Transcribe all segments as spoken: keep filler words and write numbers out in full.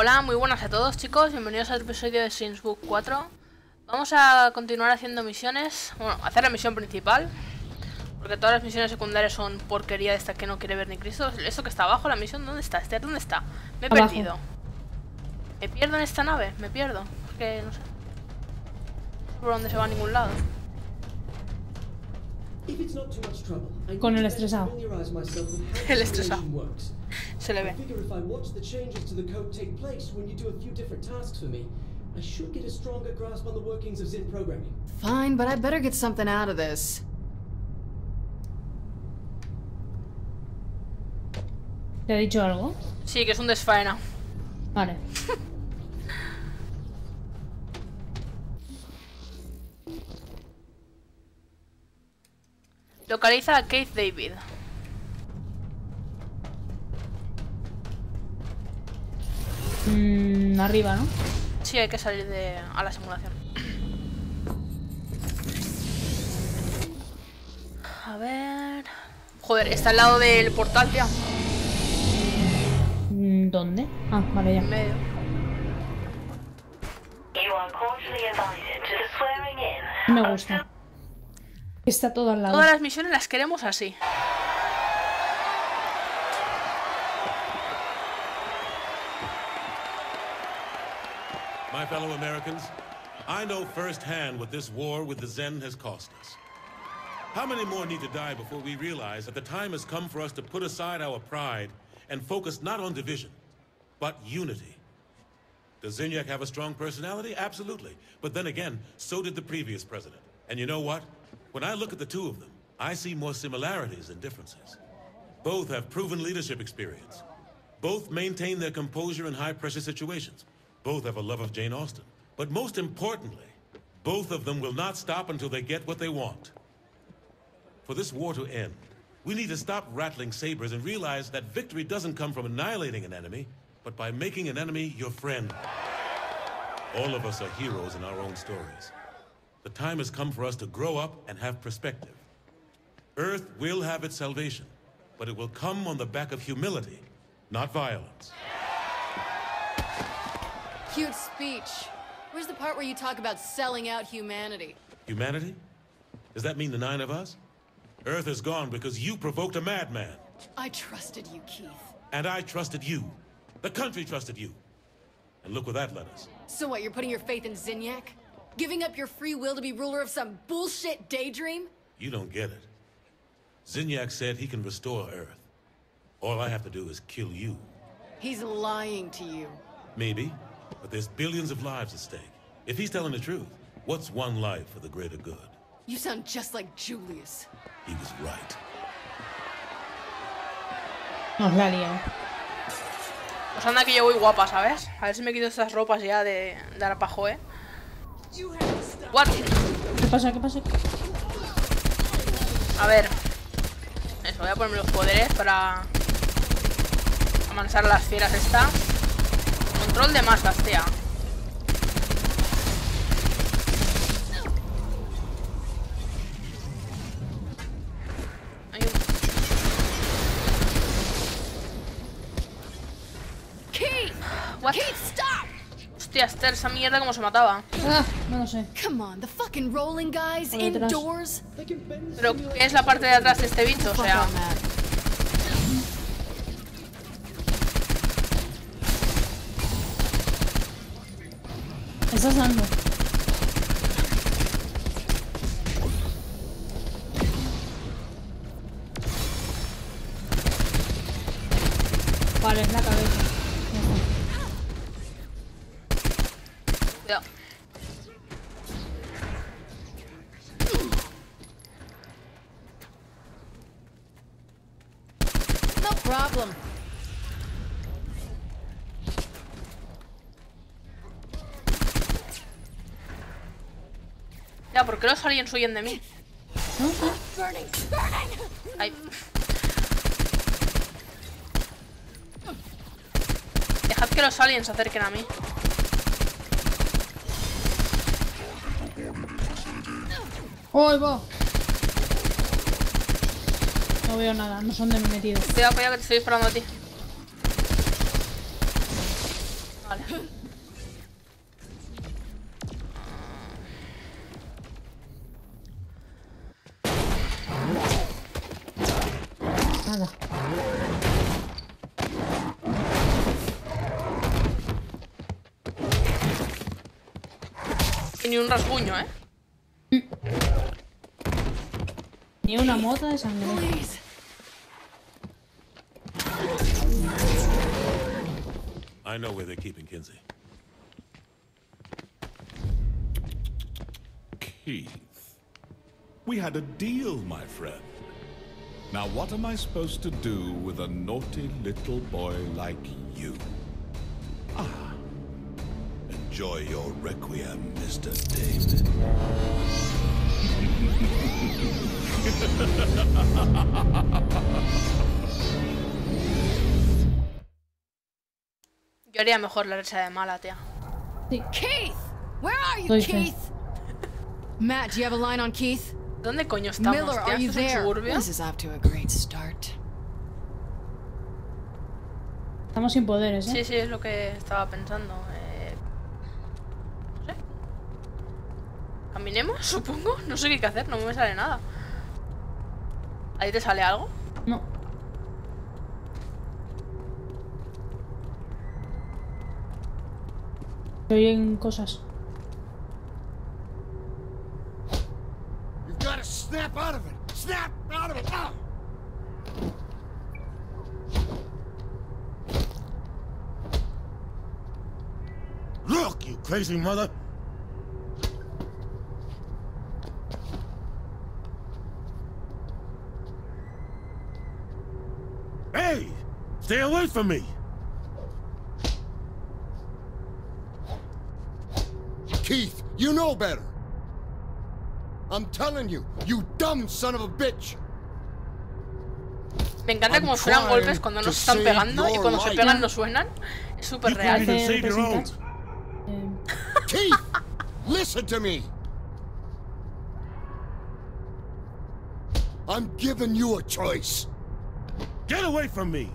Hola, muy buenas a todos chicos, bienvenidos a otro episodio de Saints Row cuatro. Vamos a continuar haciendo misiones, bueno, hacer la misión principal, porque todas las misiones secundarias son porquería de esta que no quiere ver ni Cristo. Eso que está abajo, la misión, ¿dónde está? Esther, ¿dónde está? Me he abajo. perdido. Me pierdo en esta nave, me pierdo, porque no sé, no sé por dónde se va a ningún lado. Con el estresado. El estresado. Se le ve. Fine, but I better get something out of this. ¿Te ha dicho algo? Sí, que es un desfaena. Vale. Localiza a Keith David. Mm, arriba, ¿no? Sí, hay que salir de a la simulación. A ver... Joder, está al lado del portal, tía. ¿Dónde? Ah, vale, ya. En medio. Me gusta. Está todo al lado. Todas las misiones las queremos así. My fellow Americans, I know firsthand what this war with the Zen has cost us. How many more need to die before we realize that the time has come for us to put aside our pride and focus not on division, but unity? Does Zinyak have a strong personality? Absolutely. But then again, so did the previous president. And you know what? When I look at the two of them, I see more similarities than differences. Both have proven leadership experience. Both maintain their composure in high-pressure situations. Both have a love of Jane Austen. But most importantly, both of them will not stop until they get what they want. For this war to end, we need to stop rattling sabers and realize that victory doesn't come from annihilating an enemy, but by making an enemy your friend. All of us are heroes in our own stories. The time has come for us to grow up and have perspective. Earth will have its salvation, but it will come on the back of humility, not violence. Cute speech. Where's the part where you talk about selling out humanity? Humanity? Does that mean the nine of us? Earth is gone because you provoked a madman. I trusted you, Keith. And I trusted you. The country trusted you. And look where that led us. So what, you're putting your faith in Zinyak? Giving up your free will to be ruler of some bullshit daydream? You don't get it. Zinyak said he can restore Earth. All I have to do is kill you. He's lying to you. Maybe, but there's billions of lives at stake. If he's telling the truth, what's one life for the greater good? You sound just like Julius. He was right. Nos la liamos. Pues anda que yo voy guapa, ¿sabes? A ver si me quito estas ropas ya de dar pajo, ¿eh? What? ¿Qué pasa? ¿Qué pasa? A ver. Eso, voy a ponerme los poderes para amansar a las fieras esta. Control de masas, tía. Keith, what? Keith, stop. Hostia, Esther, esa mierda como se mataba. Ah, no lo sé. Come on, the fucking rolling guys indoors. Pero ¿qué es la parte de atrás de este bicho? O sea. Estás dando. Vale, es la cabeza. Cuidado. No problem. ¿Por qué los aliens huyen de mí? Ay. Dejad que los aliens se acerquen a mí. ¡Oh, ahí va! No veo nada, no son de mi metido. Cuidado, cuidado que te estoy disparando a ti. on. Ni un rasguño, ¿eh? Ni una mota de sangre. I know where they're keeping Kinzie. Keith, we had a deal, my friend. Now what am I supposed to do with a naughty little boy like you? Ah, enjoy your requiem, Mister David. Yo haría mejor la risa de mala, tía. Sí. Keith, where are you, Keith? Matt, do you have a line on Keith? ¿Dónde coño estamos? Miller, are you there? This is off to a great start. Estamos sin poderes, ¿eh? Sí, sí, es lo que estaba pensando. Eh... No sé. Caminemos, supongo. No sé qué hay que hacer, no me sale nada. ¿Ahí te sale algo? No. Se oyen cosas. Look, you crazy mother. Hey, stay away from me. Keith, you know better. I'm telling you, you dumb son of a bitch. Me encanta como suenan golpes cuando no se están pegando y cuando se pegan no suenan. Es súper real. Keith, listen to me. I'm giving you a choice. Get away from me.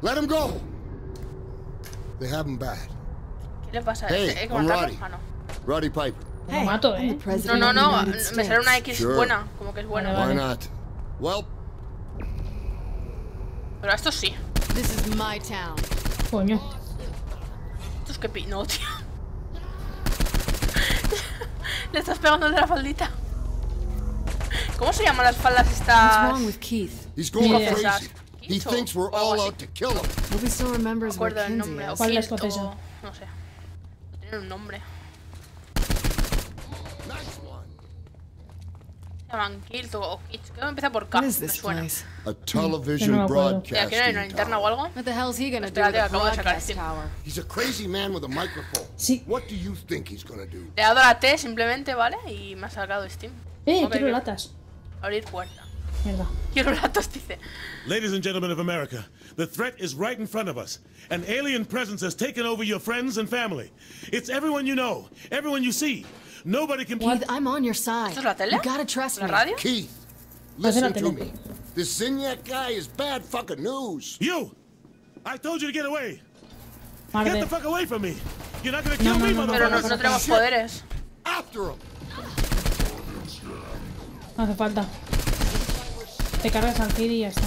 Let him go. They have him bad. ¿Le pasa? Hey, ¿eh? I'm Roddy. Ah, no. Roddy Piper. Hey, mato, eh. No, no, no. Me sale una X sure. Buena, como que es buena. Why not? Well. Pero esto sí. This is my town. Coño. Esto es que pi... No, tío. Le estás pegando de la faldita. ¿Cómo se llaman las faldas estas? He's going yeah. Crazy. He thinks we're all out to kill him. Nobody still remembers what Kinzie is. ¿Cuál es o... No sé. Tiene un nombre. Se llaman Kilt o Kids. Creo que empieza por K. Me suena. A television broadcast. ¿Aquí no hay una linterna o algo? What the hell is he gonna do? Acabo de sacar este. He's a crazy man with a microphone. Sí. What do you think he's gonna do? Le he dado la T simplemente, ¿vale? Y me ha sacado Steam. Eh, quiero latas. Abrir puerta. Mierda. Quiero latas, dice. Ladies and gentlemen of America, the threat is right in front of us. An alien presence has taken over your friends and family. It's everyone you know, everyone you see. Nobody can. Keith, I'm on your side. You gotta trust me. Keith, listen to me. This Zinyak guy is bad fucking news. You, I told you to get away. Get the fuck away from me. You're not gonna kill me, motherfucker. After him. No hace falta. Te cargas al C I D y ya está.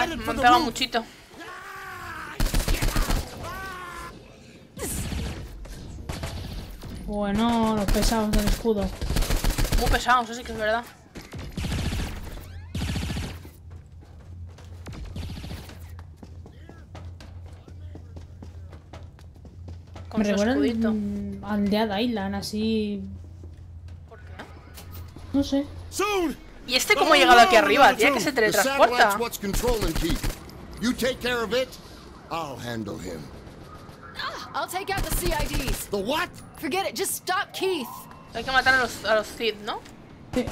Ay, me han pegado muchito. Bueno, los pesados del escudo. Muy pesados, así que es verdad. Con me recuerdan al Dead Island, así. ¿Por qué? No sé. ¡Soon! ¿Y este cómo ha llegado aquí arriba, tío? Que se teletransporta. You take care of it. I'll handle him. I'll take out the C I Ds. The what? Forget it. Just stop Keith. Hay que matar a los a los C I D, ¿no? Sí.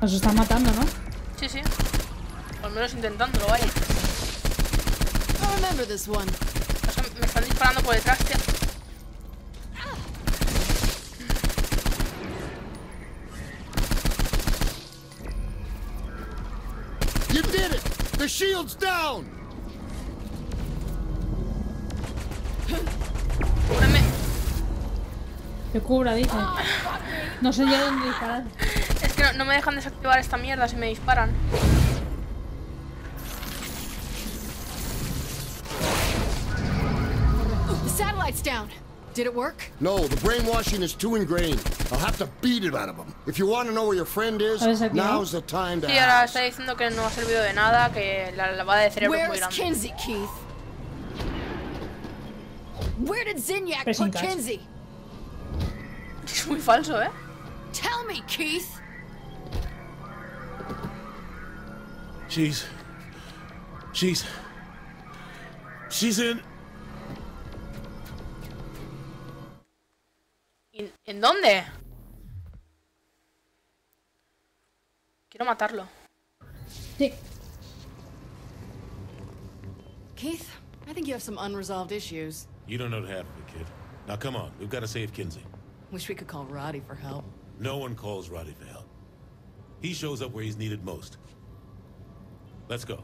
Nos están matando, ¿no? Sí, sí. Al menos intentándolo, vaya. I remember this one. Me están disparando por detrás, tío. The shield's down! Cúbrame. Que cubra, dice. No sé ya dónde disparar. Es que no, no me dejan desactivar esta mierda si me disparan. The satellite's down. Did it work? No, the brainwashing is too ingrained. I'll have to beat it out of them. If you want to know where your friend is, now's the time to ask. Sí, ahora está diciendo que no ha servido de nada, que la lavada de cerebro es muy grande. Where's Kinzie, Keith? Where did Zinyak put Kinzie? Es muy falso, ¿eh? Tell me, Keith. She's, she's, she's in. ¿En dónde? Quiero matarlo. Sí. Keith, I think you have some unresolved issues. You don't know the half of it, kid. Now come on, we've got to save Kinzie. Wish we could call Roddy for help. No one calls Roddy for help. He shows up where he's needed most. Let's go.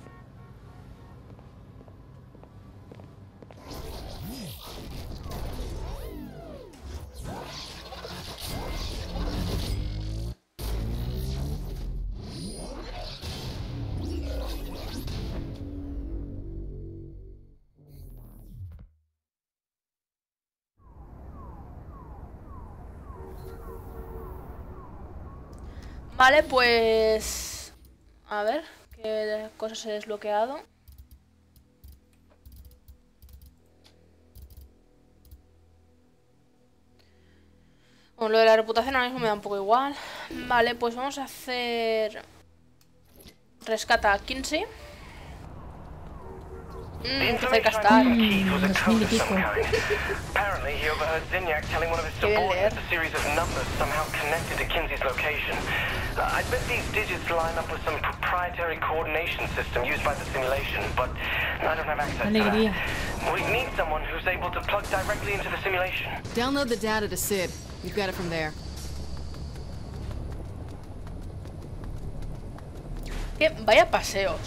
Vale, pues... A ver, qué cosas he desbloqueado. Bueno, lo de la reputación ahora mismo me da un poco igual. Vale, pues vamos a hacer... Rescata a Kinzie. Mmm, que cerca está. Apparently he overheard Zinyak telling one of his subordinates a series of numbers somehow connected to Kinzie's location. I bet these digits line up with some proprietary coordination system used by the simulation, but I don't have access to that. We need someone who's able to plug directly into the simulation. Download the data to C I D. You've got it from there. Que vaya paseos.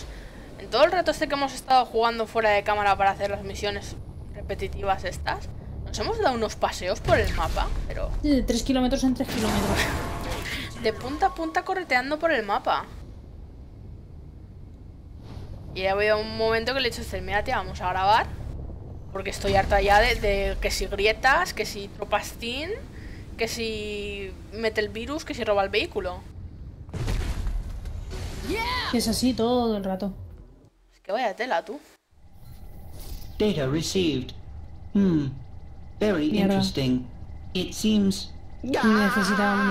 En todo el rato este que hemos estado jugando fuera de cámara para hacer las misiones repetitivas estas, nos hemos dado unos paseos por el mapa, pero... De tres kilómetros en tres kilómetros. De punta a punta correteando por el mapa. Y ha habido un momento que le he dicho, mira tía, vamos a grabar. Porque estoy harta ya de, de que si grietas, que si tropastín, que si mete el virus, que si roba el vehículo. Que es así todo el rato. Que vaya tela, tú. Data received. Hmm. Very Mierda. Interesting. It seems. Necesitaba un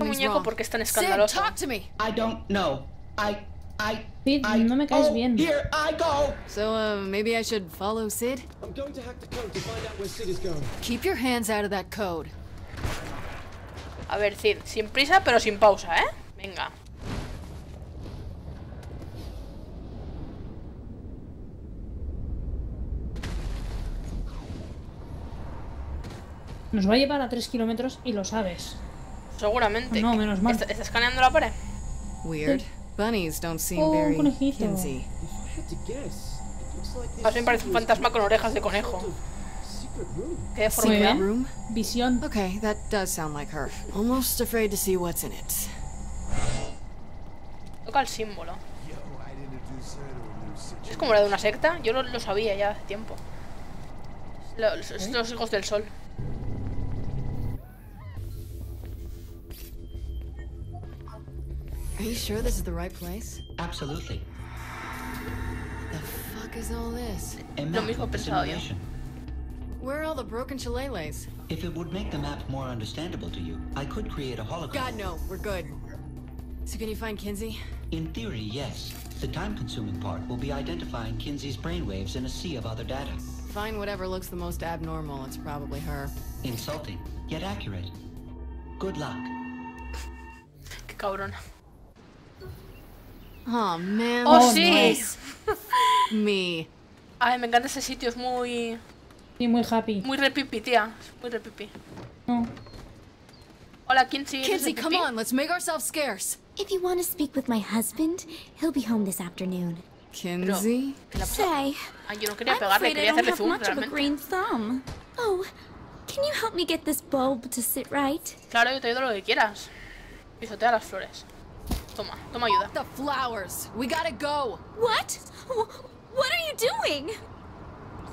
muñeco. muñeco porque es tan escandaloso. I don't know. I. I. Sid, I, no me caes oh, bien. Here I go. So uh, maybe I should follow Sid. I'm going to hack the code to find out where Sid is going. Keep your hands out of that code. A ver, Sid, sin prisa pero sin pausa, ¿eh? Venga. Nos va a llevar a tres kilómetros y lo sabes. Seguramente. No, menos mal. ¿Está, está escaneando la pared? Weird. Bunnies don't seem oh, very conejito. A mí me parece un fantasma con orejas de conejo. Qué deformidad. Visión. Okay, that does sound like her. Almost afraid to see what's in it. Toca el símbolo. Es como la de una secta. Yo lo, lo sabía ya hace tiempo. Los, ¿Eh? los hijos del sol. Are you sure this is the right place? Absolutely. The fuck is all this? A map of the simulation. Where are all the broken shillelaghs? If it would make the map more understandable to you, I could create a hologram. God no, we're good. So can you find Kinzie? In theory, yes. The time-consuming part will be identifying Kinzie's brainwaves in a sea of other data. Find whatever looks the most abnormal. It's probably her. Insulting, yet accurate. Good luck. Qué cabrón. Oh, man. Oh, sí. Nice. Me. Ay, me encanta ese sitio, es muy... Sí, muy happy. Muy repipi, tía. Muy repipi. No. Hola, Kinzie. Kinzie, come on, let's make ourselves scarce. If you want to speak with my husband, he'll be home this afternoon. Kinzie? Say, I'm afraid I don't have much of a green thumb. Oh, can you help me get this bulb to sit right? Claro, yo te ayudo lo que quieras. Pisotea las flores. Toma, toma ayuda. The flowers. We gotta go. What? What are you doing?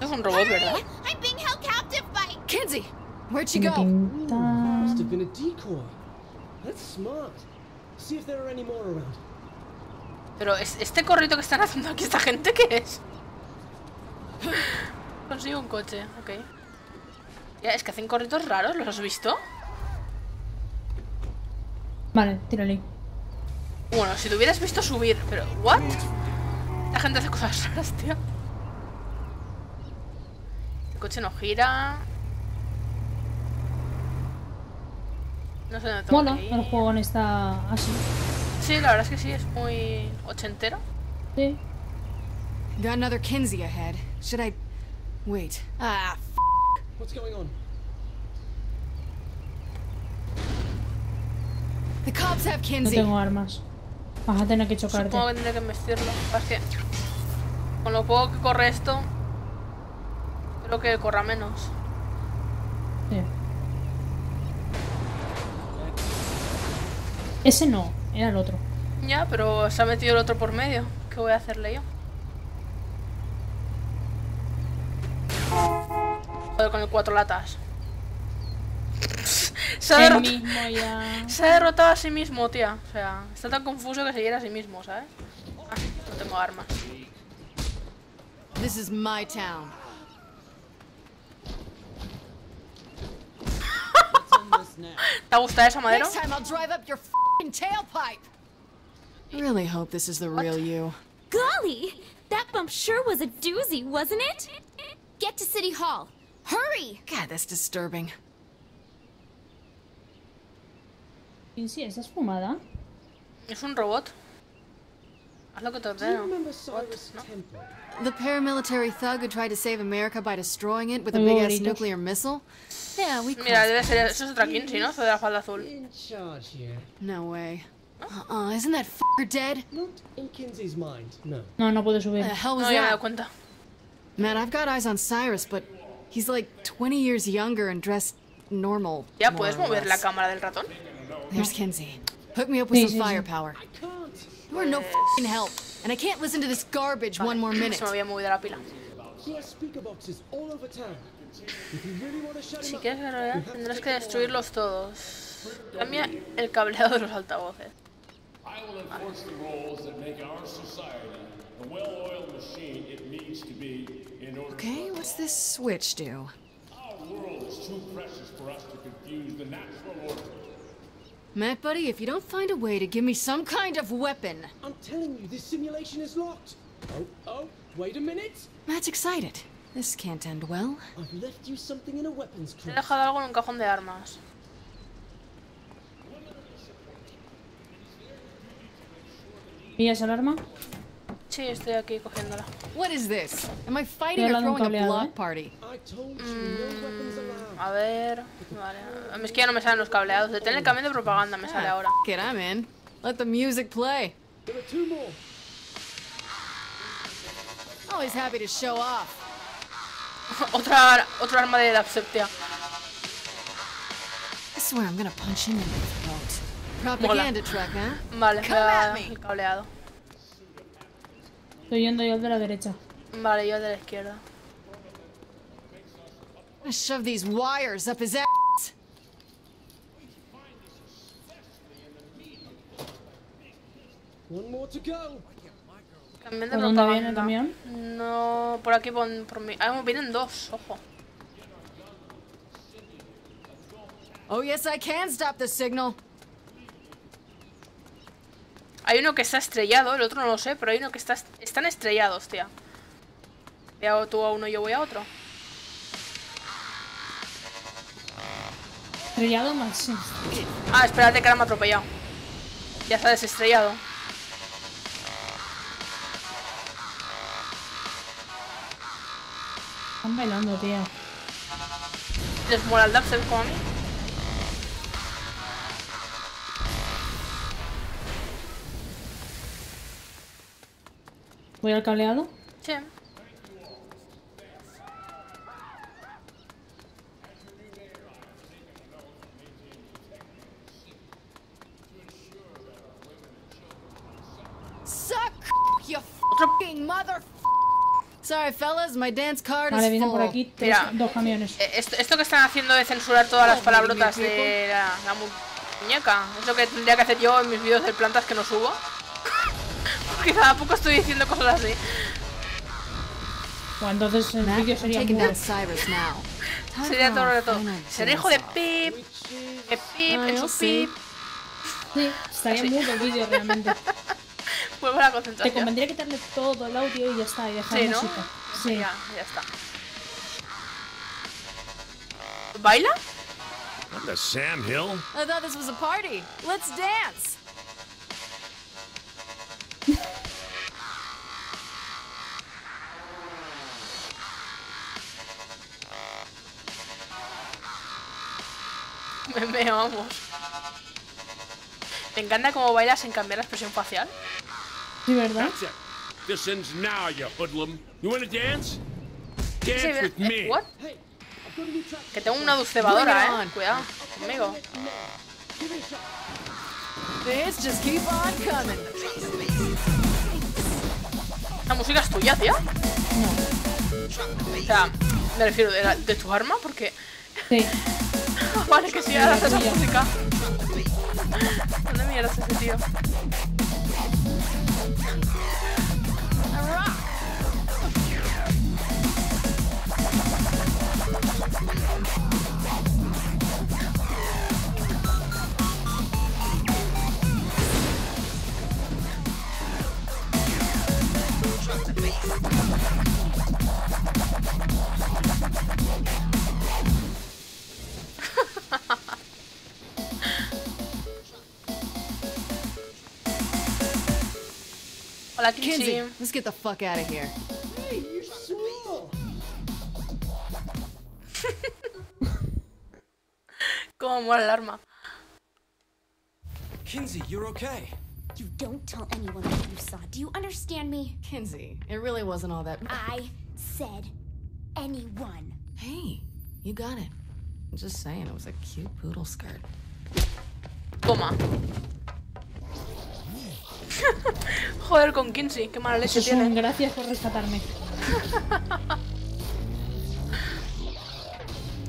Es un robot, ¿verdad? I'm being held captive by Kinzie. Where'd she go? Must have been a decoy. That's smart. See if there are any more around. Pero es este corrito que están haciendo aquí esta gente, ¿qué es? Consigo un coche, ok. Ya, es que hacen corritos raros, ¿los has visto? Vale, tírale. Bueno, si te hubieras visto subir, pero ¿what? La gente hace cosas raras, tío. El coche no gira. No sé dónde tengo que ir. Mola, el juego está así. Sí, la verdad es que sí, es muy ochentero. Sí. Got another Kinzie ahead. Should I wait? Ah, f***. What's going on? The cops have Kinzie. No tengo armas. Vas a tener que chocarte. Supongo que tendré que embestirlo. Es que con lo poco que corre esto, creo que corra menos. Sí. Ese no. Era el otro. Ya, pero se ha metido el otro por medio. ¿Qué voy a hacerle yo? Joder, con el cuatro latas. Se ha, derrotado... mismo ya. Se ha derrotado a sí mismo, tía. O sea, está tan confuso que se hiera a sí mismo, ¿sabes? Ah, no tengo armas. This is my town. ¿Te ha gustado esa madera? Tailpipe. Really hope this is the what? Real you. Golly, that bump sure was a doozy, wasn't it? Get to City Hall. Hurry! God, that's disturbing. Kinzie, ¿estás fumada? Es un robot. Haz lo que te ordeno. No? The paramilitary thug who tried to save America by destroying it with a big ass nuclear missile? Yeah, we Mira, debe ser eso es otra Kinzie, ¿no? Eso de la falda azul. No way. Uh-uh, isn't that fucker dead? Not in Kinzie's mind. No. No, no puedo subir. No, ya me he dado cuenta. Man, I've got eyes on Cyrus, but he's like twenty years younger and dressed normal. Ya puedes mover la cámara del ratón. There's Kinzie. Hook me up with some firepower. You are no fucking help, and I can't listen to this garbage vale. One more minute. Se me había movido la pila. Si quieres ganar, tendrás que destruirlos todos. Cambia el cableado de los altavoces. Vale. Okay, what's this switch do? Matt, buddy, if you don't find a way to give me some kind of weapon... I'm telling you, this simulation is locked. Oh, oh, wait a minute. Matt's excited. This can't end well. I've left you something in a weapons case. He dejado algo en un cajón de armas. ¿Pillas el arma? Sí, estoy aquí cogiéndola. What is this? Am I fighting or throwing a block party? Mm, a ver, vale. A mí es que ya no me salen los cableados. Detén el camión de propaganda, me sale ahora. Get I'm in. Let the music play. Always happy to show off. Otra, otra arma de la septia. I swear I'm gonna punch him in the throat. Propaganda truck, huh? Vale, el cableado. Estoy yendo yo al de la derecha. Vale, yo al de la izquierda. I shove these wires up his ass. One more to go. ¿Por dónde viene el camión? No, por aquí por, por mí. Ah, vienen dos, ojo. Oh yes, I can stop the signal. Hay uno que está estrellado, el otro no lo sé, pero hay uno que está... Están estrellados, tía. Ya tú a uno y yo voy a otro. Estrellado más, sí. Ah, espérate que ahora me ha atropellado. Ya está desestrellado. Están bailando, tía. ¿Les mola el dubstep como a mí? ¿Voy al cableado? Sí. Sorry, fellas, my dance card vale, vienen por aquí tres, mira, dos camiones. Esto, esto que están haciendo de censurar todas las palabrotas de la, la muñeca. Es lo que tendría que hacer yo en mis vídeos de plantas que no subo. Porque cada poco estoy diciendo cosas así. Bueno, entonces el vídeo sería muy... Sería todo de todo. Seré hijo de pip, de pip, en su pip. Sí, estaría muy el vídeo realmente. Vuelvo a la concentración. Te convendría quitarle todo el audio y ya está, y dejar sí, ¿no? Música. Sí, sí, ya, ya está. ¿Baila? ¿On the Sam Hill? I thought this was a party. Let's dance. Me meo, vamos. ¿Te encanta cómo bailas sin cambiar la expresión facial? Sí, ¿verdad? This ends now, you hoodlum. You wanna dance? Dance with me. What? Que tengo una dulcebadora, eh. Cuidado conmigo. This just keep on coming. ¿La música es tuya, tía? No. O sea, me refiero de, la, de tu arma, porque... Sí. Vale, que si ahora haces esa música. ¿Dónde mierda es ese tío? Hola, Kinzie. Let's get the fuck out of here. Hey, you're swell. Cómo mola el arma. Kinzie, you're okay. You don't tell anyone what you saw. Do you understand me? Kinzie, it really wasn't all that. I said anyone. Hey, you got it. I'm just saying it was a cute poodle skirt. Toma. Joder con Kinzie, qué mala leche tiene. Gracias por rescatarme.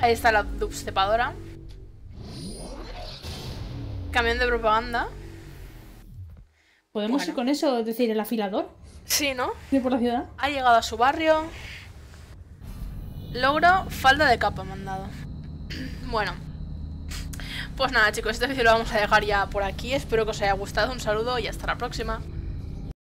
Ahí está la dubstepadora. Camión de propaganda. ¿Podemos bueno. ir con eso? Es decir, el afilador. Sí, ¿no? Ir por la ciudad. Ha llegado a su barrio. Logro falda de capa mandado. Bueno. Pues nada, chicos, este vídeo lo vamos a dejar ya por aquí. Espero que os haya gustado. Un saludo y hasta la próxima.